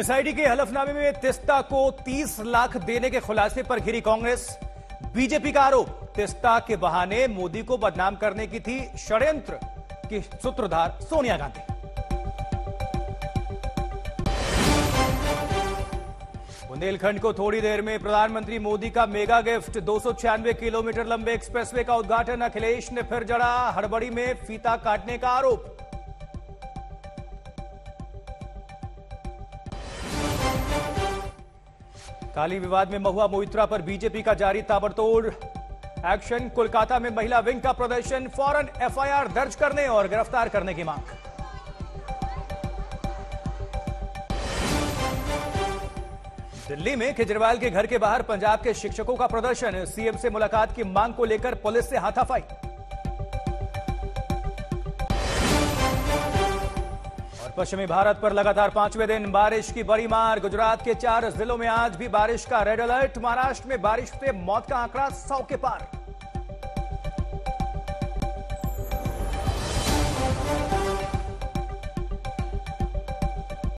SIT के हलफनामे में तीस्ता को 30 लाख देने के खुलासे पर घिरी कांग्रेस। बीजेपी का आरोप तीस्ता के बहाने मोदी को बदनाम करने की थी षड्यंत्र की सूत्रधार सोनिया गांधी। बुंदेलखंड को थोड़ी देर में प्रधानमंत्री मोदी का मेगा गिफ्ट। 296 किलोमीटर लंबे एक्सप्रेसवे का उद्घाटन अखिलेश ने फिर जड़ा हड़बड़ी में फीता काटने का आरोप। काली विवाद में महुआ मोइत्रा पर बीजेपी का जारी ताबड़तोड़ एक्शन। कोलकाता में महिला विंग का प्रदर्शन। फौरन एफआईआर दर्ज करने और गिरफ्तार करने की मांग। दिल्ली में केजरीवाल के घर के बाहर पंजाब के शिक्षकों का प्रदर्शन। सीएम से मुलाकात की मांग को लेकर पुलिस से हाथापाई। पश्चिमी भारत पर लगातार पांचवें दिन बारिश की बड़ी मार। गुजरात के 4 जिलों में आज भी बारिश का रेड अलर्ट। महाराष्ट्र में बारिश से मौत का आंकड़ा 100 के पार।